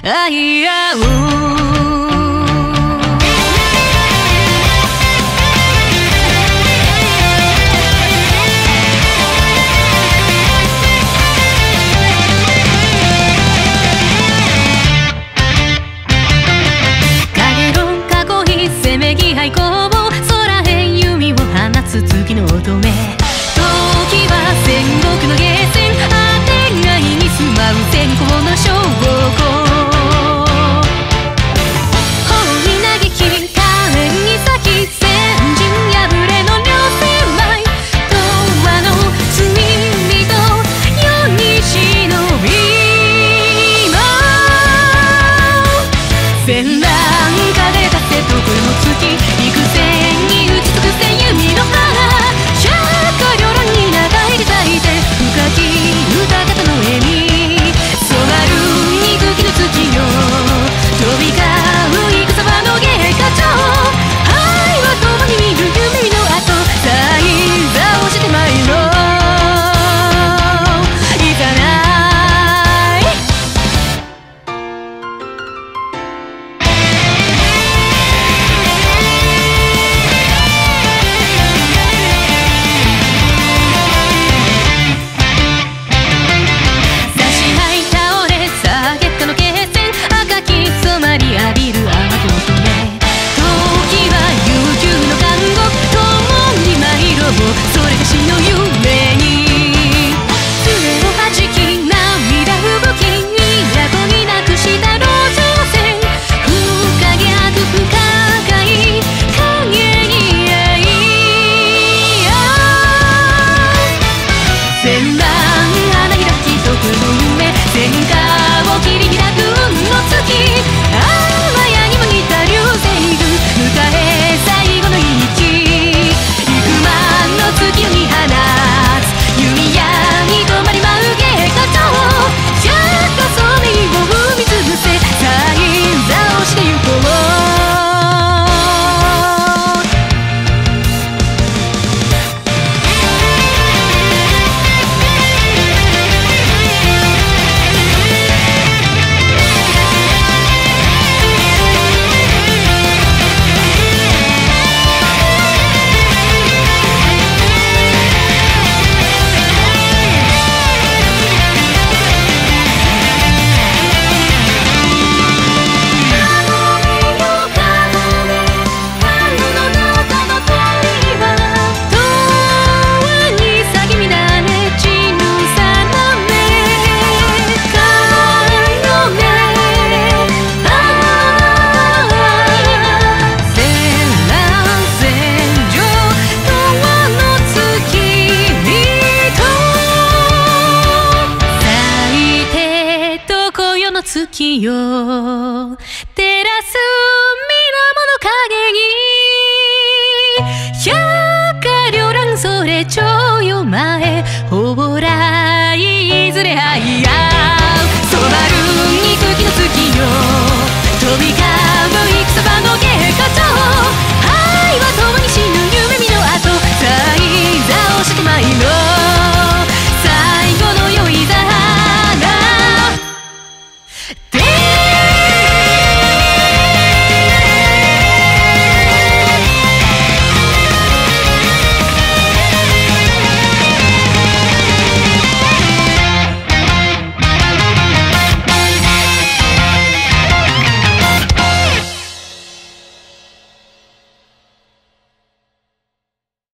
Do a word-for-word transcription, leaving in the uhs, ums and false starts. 愛あう影論過去非せめぎ廃工房空へ弓を放つ月の乙女時は戦国のゲーセンあてがいに住まう天候の証拠月よ照らす水面の影に百花繚乱それちょ